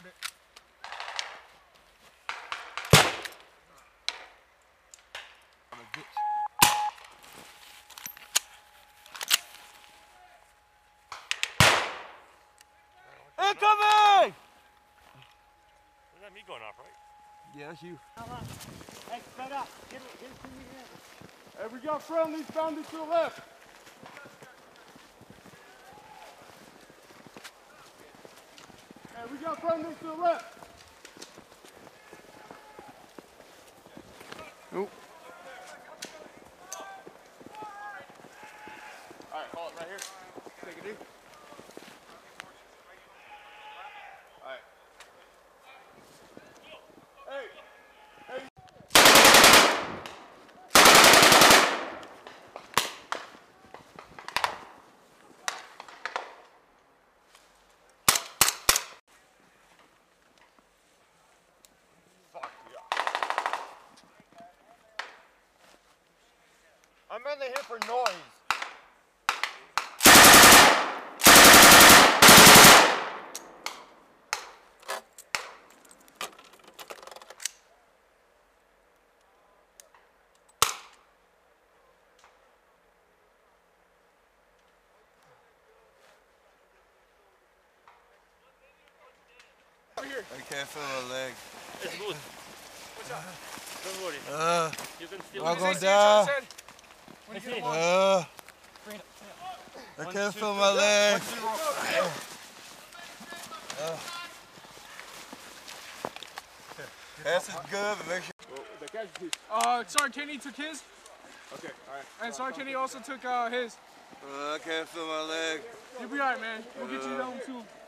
Found it. I'm a bitch. Incoming! Is that me going off, right? Yeah, that's you. Hey, sped up. Get it to me here. Hey, we got friendlies bounded to the left. Hey, we got friendlies to the left. Nope. All right, call it right here. Take it in. I'm in the hip for noise. I can't feel a leg. It's good. What's up? Don't worry. You can still see down. I can't feel my leg. That's good, but make sure. Sartini took his. Okay, alright. And Sartini also took his. I can't feel my leg. You'll be alright, man. We'll get you down too.